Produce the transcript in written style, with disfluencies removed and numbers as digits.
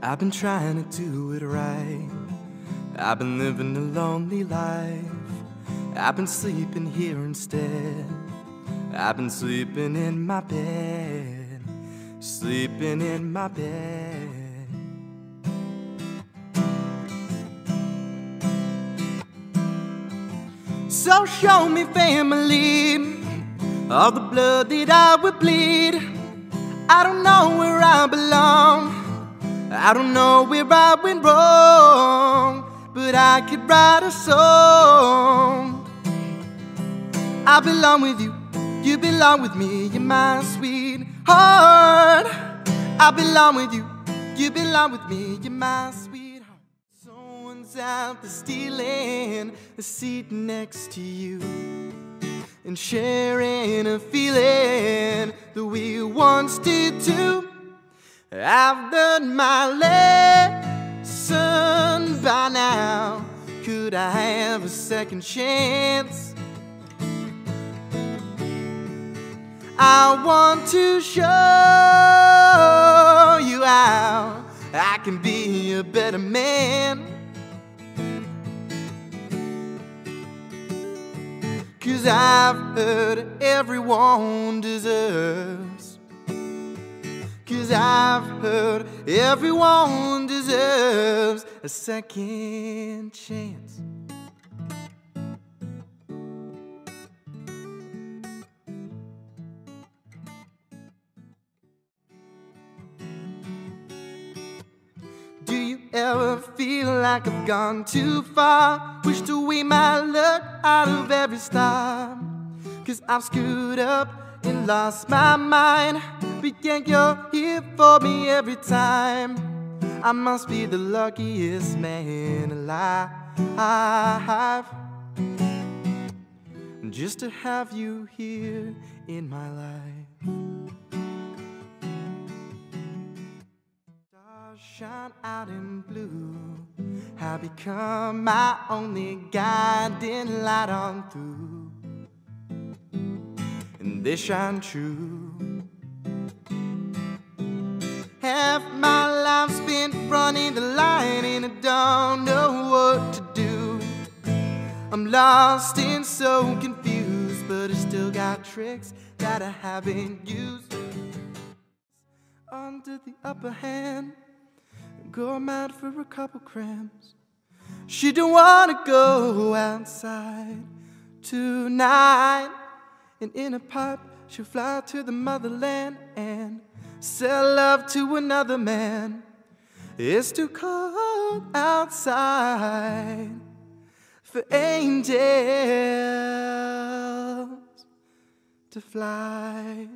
I've been trying to do it right. I've been living a lonely life. I've been sleeping here instead. I've been sleeping in my bed, sleeping in my bed. So show me, family, all the blood that I would bleed. I don't know where I belong, I don't know where I went wrong, but I could write a song. I belong with you, you belong with me, you're my sweetheart. I belong with you, you belong with me, you're my sweetheart. Out the stealing a seat next to you and sharing a feeling that we once did too. I've done my lesson by now. Could I have a second chance? I want to show you how I can be a better man. 'Cause I've heard everyone deserves. 'Cause I've heard everyone deserves a second chance. Do you ever feel like I've gone too far? Wished away my luck out of every star. 'Cause I've screwed up and lost my mind, but yet you're here for me every time. I must be the luckiest man alive, just to have you here in my life. Shine out in blue, have become my only guiding light on through, and they shine true. Half my life spent running the line, and I don't know what to do. I'm lost and so confused, but I still got tricks that I haven't used. Under the upper hand, go mad for a couple cramps. She don't wanna go outside tonight, and in a pipe she'll fly to the motherland and sell love to another man. It's too cold outside for angels to fly.